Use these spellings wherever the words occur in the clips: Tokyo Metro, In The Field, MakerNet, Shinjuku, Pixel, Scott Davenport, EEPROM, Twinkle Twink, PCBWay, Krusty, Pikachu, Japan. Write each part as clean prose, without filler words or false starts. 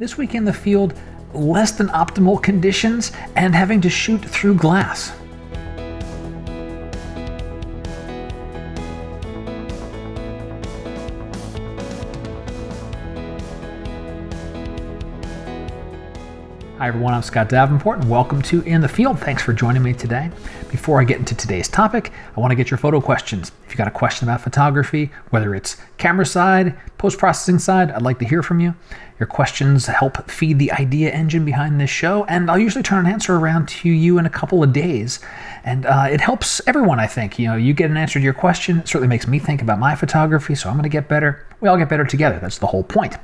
This week in the field, less than optimal conditions and having to shoot through glass. Hi everyone, I'm Scott Davenport and welcome to In the Field. Thanks for joining me today. Before I get into today's topic, I want to get your photo questions. If you've got a question about photography, whether it's camera side, post-processing side, I'd like to hear from you. Your questions help feed the idea engine behind this show, and I'll usually turn an answer around to you in a couple of days. And it helps everyone, I think. You know, you get an answer to your question, it certainly makes me think about my photography, so I'm going to get better. We all get better together. That's the whole point.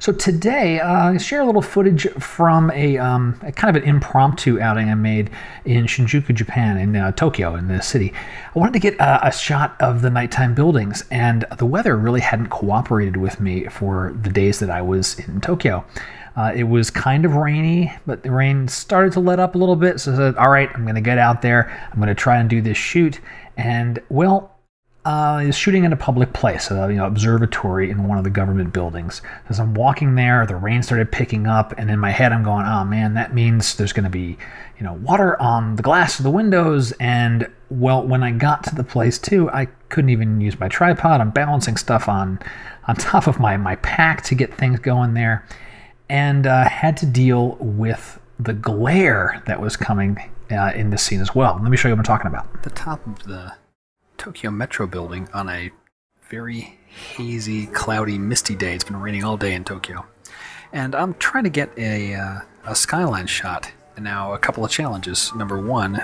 So today, I share a little footage from a kind of an impromptu outing I made in Shinjuku, Japan, in Tokyo, in the city. I wanted to get a shot of the nighttime buildings, and the weather really hadn't cooperated with me for the days that I was in Tokyo. It was kind of rainy, but the rain started to let up a little bit, so I said, all right, I'm going to get out there. I'm going to try and do this shoot, and well, is shooting in a public place, you know, observatory in one of the government buildings. As I'm walking there, the rain started picking up, and in my head I'm going, oh man, that means there's going to be, you know, water on the glass of the windows. And well, when I got to the place too, I couldn't even use my tripod. I'm balancing stuff on top of my pack to get things going there, and had to deal with the glare that was coming in this scene as well. Let me show you what I'm talking about. The top of the Tokyo Metro building on a very hazy, cloudy, misty day. It's been raining all day in Tokyo. And I'm trying to get a skyline shot. And now, a couple of challenges. Number one,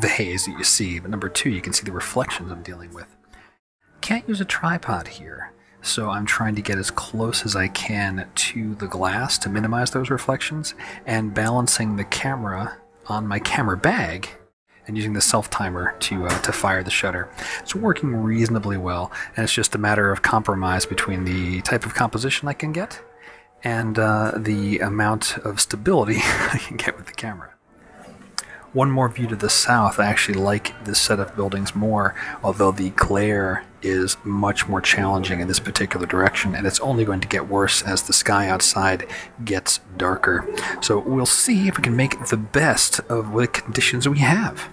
the haze that you see. But number two, you can see the reflections I'm dealing with. Can't use a tripod here. So I'm trying to get as close as I can to the glass to minimize those reflections. And balancing the camera on my camera bag and using the self-timer to fire the shutter. It's working reasonably well, and it's just a matter of compromise between the type of composition I can get and the amount of stability I can get with the camera. One more view to the south. I actually like this set of buildings more, although the glare is much more challenging in this particular direction, and it's only going to get worse as the sky outside gets darker. So we'll see if we can make the best of the conditions we have.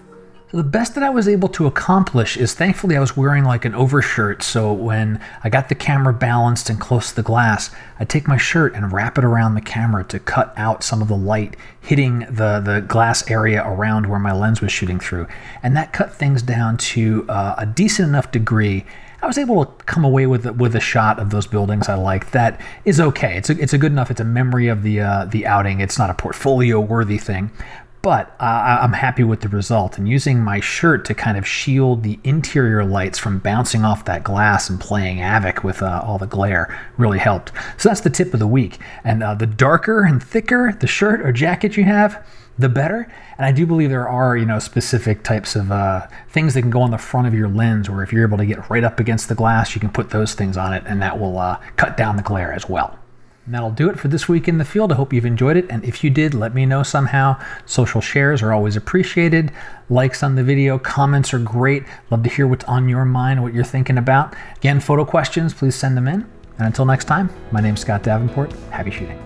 So the best that I was able to accomplish is, thankfully, I was wearing like an overshirt, so when I got the camera balanced and close to the glass, I take my shirt and wrap it around the camera to cut out some of the light hitting the glass area around where my lens was shooting through. And that cut things down to a decent enough degree. I was able to come away with a shot of those buildings I like. That is okay. It's a good enough. It's a memory of the outing. It's not a portfolio-worthy thing. But I'm happy with the result, and using my shirt to kind of shield the interior lights from bouncing off that glass and playing havoc with all the glare really helped. So that's the tip of the week, and the darker and thicker the shirt or jacket you have, the better. And I do believe there are, you know, specific types of things that can go on the front of your lens, or if you're able to get right up against the glass, you can put those things on it, and that will cut down the glare as well. And that'll do it for this week in the field. I hope you've enjoyed it, and if you did, let me know somehow. Social shares are always appreciated. Likes on the video, comments are great. Love to hear what's on your mind, what you're thinking about. Again, photo questions, please send them in. And until next time, my name's Scott Davenport. Happy shooting.